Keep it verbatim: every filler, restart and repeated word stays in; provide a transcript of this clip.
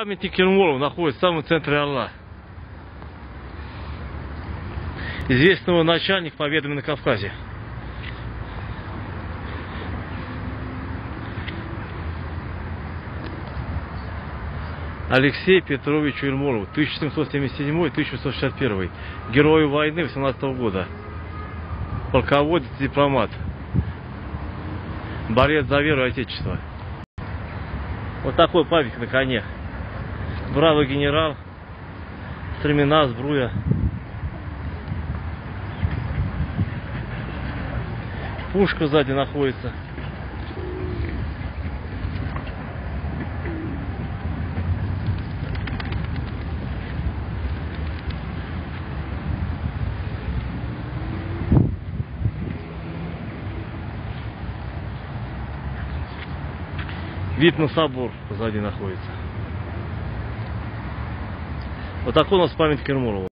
Памятник Ермолову находится в самом центре Орла. Известного начальника победами на Кавказе. Алексею Петровичу Ермолову, тысяча семьсот семьдесят седьмой — тысяча восемьсот шестьдесят первый, герою войны восемнадцатого года, полководец, дипломат, борец за веру и отечество. Вот такой памятник на коне. Бравый генерал, стремена, сбруя. Пушка сзади находится. Вид на собор сзади находится. Вот такой у нас памятник Ермолову.